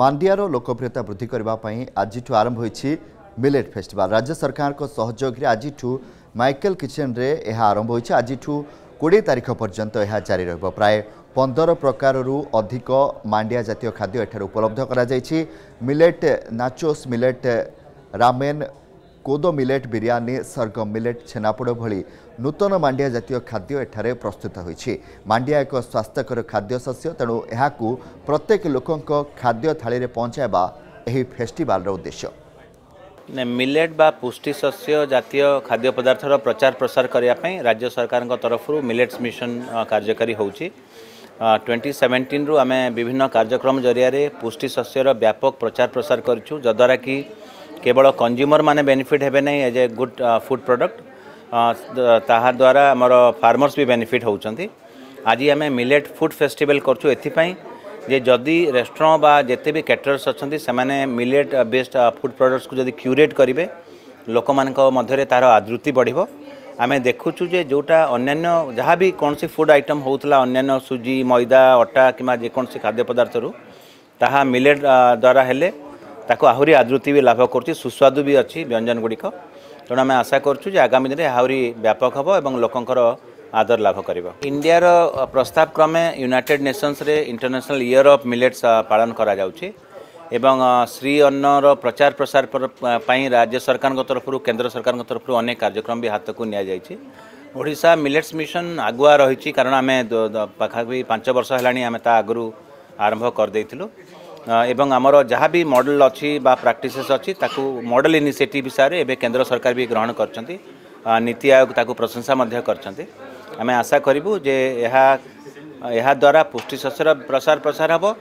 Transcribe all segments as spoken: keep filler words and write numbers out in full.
मांडियार लोकप्रियता वृद्धि करने आज आरंभ होई मिलेट फेस्टिवल राज्य सरकार को सहयोग रे आज माइकल किचन रे यह आरंभ होई आज कोड़े तारीख पर्यंत यह जारी रहिबो। प्राय पंदर प्रकार अधिक मांडिया जातीय खाद्य एठार उपलब्ध करा जायछि। मिलेट नाचोस मिलेट रामेन कोदो मिलेट बिरयानी सरगम मिलेट छेनापोड़ा भली नूतन मांडिया जातीय खाद्य एठारे प्रस्तुत होइछि। मांडिया एक स्वास्थ्यकर खाद्य शस्य, तेणु एहाकू प्रत्येक लोकक खाद्य थाली रे पहुंचाबा एही फेस्टिवल रो उद्देश्य। ने मिलेट बा पुष्टि शस्य जातीय खाद्य पदार्थ रो प्रचार प्रसार करिया पई राज्य सरकार को तरफ रु मिलेट्स मिशन कार्यकारी होउछि। दो हज़ार सत्रह रु आमे विभिन्न कार्यक्रम जरिया रे पुष्टि शस्य रो व्यापक प्रचार प्रसार करछु, जदरा कि केवल कंज्यूमर माने बेनिफिट हेबे नहीं as a good food product, ताहा द्वारा हमर फार्मर्स भी बेनिफिट होउछंती। आज आम मिलेट फूड फेस्टिवल करछु एथिपाई जे जदि रेस्टोरेंट बा जेते भी कैटरर्स अछंती सेमाने मिलेट बेस्ड फूड प्रोडक्ट्स को जदि क्यूरेट करिवे लोक मानक मध्यरे तार आदृति बढ़िबो। आमे देखुछु जे जोटा अन्यान्य जहाँ भी कौन सी फूड आइटम होउतला अन्यान्य सुजी मैदा अटा किमा जे कोनसी खाद्य पदार्थ रु ताहा मिलेट द्वारा हेले ताको आहुरी आदृति भी लाभ करती, सुस्वादु भी अच्छी व्यंजन गुड़िक। तेणु आम आशा करुँ जे आगामी दिन में आहुरी व्यापक हम और लोकंर आदर लाभ कर। इंडियार प्रस्ताव क्रमे यूनाइटेड नेशंस रे इंटरनेशनल ईयर ऑफ मिलेट्स पालन करा जाउछि एवं श्री अन्नर प्रचार प्रसार पर राज्य सरकार तरफ केन्द्र सरकार तरफ अनेक कार्यक्रम भी हाथ को निया जाइछि। ओडिशा मिलेट्स मिशन आगुआ रही कारण आम पाखापाखि पांच वर्ष है आम ता आगु आरंभ करदेलु एवं आमर जहाँ भी मॉडल अच्छी बा प्रैक्टिसेस अच्छी ताकू मॉडल इनिशिएटिव हिसाब से केंद्र सरकार भी ग्रहण करछंती, नीति आयोग ताकू प्रशंसा मध्य करछंती। आमे आशा करिबु जे एहा एहा द्वारा पुष्टि शस्यर प्रसार प्रसार हबो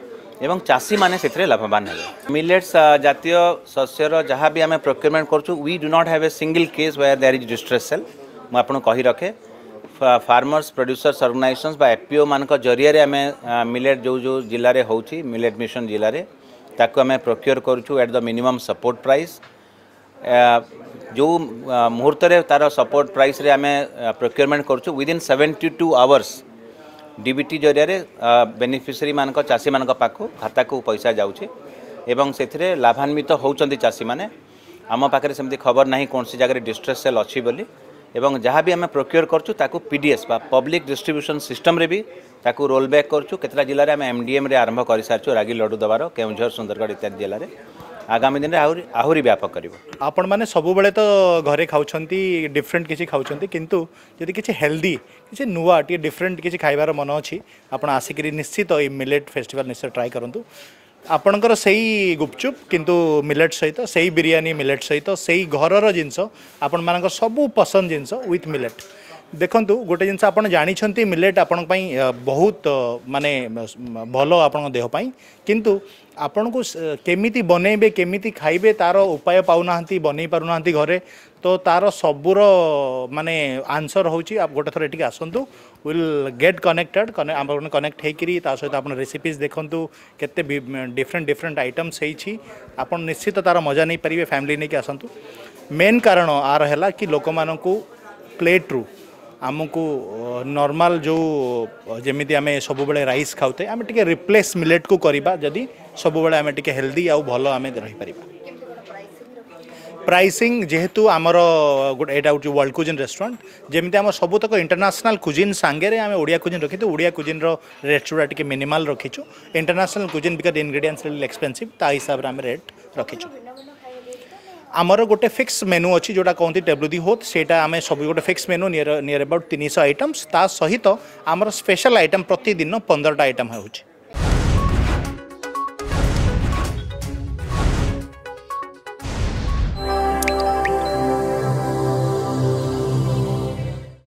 एवं चाषी माने सेथरे लाभवान हेबे। मिलेट्स जातीय शस्यर जहाँ भी आमे प्रोक्योरमेंट करछु we do not have a single case where there is distress sale. म आपन कहि रखे फार्मर्स प्रोड्यूसर्स ऑर्गेनाइजेशंस बा एफपीओ मान जरिया रे आमे मिलेट जो जो जिला रे होउछि मिलेट मिशन जिला रे ताको आमे प्रोक्योर करूछु at the minimum support price. जो मुहूर्त रे तार सपोर्ट प्राइस रे आमे प्रोक्योरमेंट करूछु विदिन बहत्तर आवर्स डीबीटी जरिया रे बेनिफिशियरी मान चाषी मान पाखु खाता को पैसा जाउछि एवं सेथिरे लाभान्वित होउछंती चाषी माने। आम पाखरे सेमति खबर नाही कोनसी जगह रे डिस्ट्रेस सेल अछि बोली एवं जहाँ भी आम प्रोक्योर करछु ताकू पीडीएस बा पब्लिक डिस्ट्रीब्यूशन सिस्टम रे भी ताकू रोल बैक करछु। केतरा जिल्ला रे आम एमडीएम रे आरंभ कर सारछु रागी लड्डू दबारो केउंझर सुंदरगढ़ इत्यादि जिल्ला रे आगामी दिन रे आहुरी आहुरी व्यापक करिवो। आपण माने सबु बेले तो घरे खाउछंती डिफरेंट किछि खाउछंती किंतु जदि किछि हेल्दी किछि नुवा टी डिफरेंट किछि खाइबार मन अछि आपण आसिकरी निश्चित ए मिलेट फेस्टिवल निश्चय ट्राई करंतु। आपणकर सही गुपचुप किंतु मिलेट सहित सही बिरयानी मिलेट सहित सही घरर जिनस आपण मानक सबु पसंद जिनस विथ मिलेट। देखंतु गोटे जिनस आपण जानिछंती मिलेट आपण पई बहुत माने भलो आपण देह पई किंतु आपण को केमिति बनेबे केमिति खाइबे तार उपाय पाउनाहंती बनै पारुनाहंती घरे तो तार सबुर माने आंसर होउची। आप गोटे थरे एठी आसंतु विल गेट कनेक्टेड आपण कनेक्ट हेकिरी ता सहित आपण रेसिपीज देखंतु केते डिफरेंट डिफरेंट आइटम्स हेछि आपण निश्चित तार मजा नै परिबे फैमिली नै के आसंतु। मेन कारण आर हैला कि लोक माननकू प्लेट रु आमको नॉर्मल जो जमी आम सब रईस खाऊ आम टे रिप्लेस मिलेट को करिबा जदि सब आम टे हेल्दी आउ भल आम रहीपर। प्राइसिंग जेहेतु आमर गोटे एटा गोटे वर्ल्ड कुजिन रेस्टोरेंट जमी आम सबुतक इंटरनेशनल कुजिन सांगे आम ओडिया कुजिन रखी ओडिया कुजिन रेट्सुरा टे मिनिमाल रखीचु। International cuisine because ingredients expensive ता हिसाब से रेट रखीचु। आमर गोटे फिक्स मेनू अच्छी जोटा कहते टेबल दी होत सेटा आम सब गोटे fix menu near near about तीन सौ आइटम्स ता सहित आमर स्पेशल आइटम प्रतिदिन पंद्रह आइटम होउछि।